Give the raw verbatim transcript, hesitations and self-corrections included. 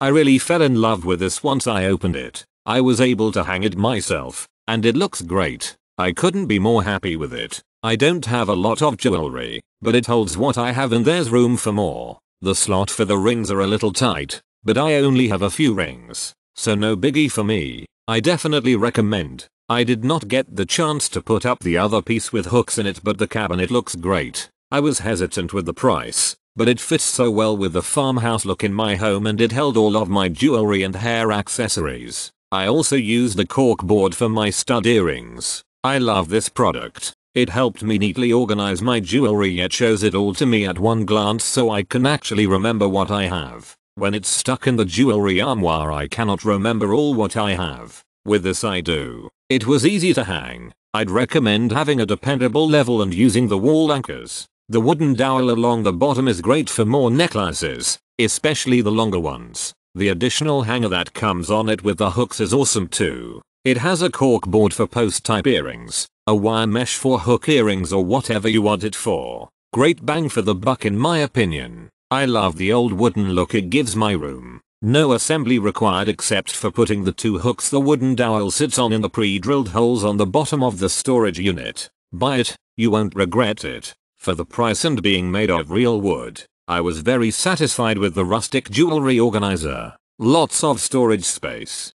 I really fell in love with this once I opened it. I was able to hang it myself, and it looks great. I couldn't be more happy with it. I don't have a lot of jewelry, but it holds what I have and there's room for more. The slot for the rings are a little tight, but I only have a few rings, so no biggie for me. I definitely recommend. I did not get the chance to put up the other piece with hooks in it, but the cabinet looks great. I was hesitant with the price, but it fits so well with the farmhouse look in my home, and it held all of my jewelry and hair accessories. I also used the cork board for my stud earrings. I love this product. It helped me neatly organize my jewelry yet shows it all to me at one glance, so I can actually remember what I have. When it's stuck in the jewelry armoire, I cannot remember all what I have. With this I do. It was easy to hang. I'd recommend having a dependable level and using the wall anchors. The wooden dowel along the bottom is great for more necklaces, especially the longer ones. The additional hanger that comes on it with the hooks is awesome too. It has a cork board for post type earrings, a wire mesh for hook earrings, or whatever you want it for. Great bang for the buck in my opinion. I love the old wooden look it gives my room. No assembly required except for putting the two hooks the wooden dowel sits on in the pre-drilled holes on the bottom of the storage unit. Buy it, you won't regret it. For the price and being made of real wood, I was very satisfied with the rustic jewelry organizer. Lots of storage space.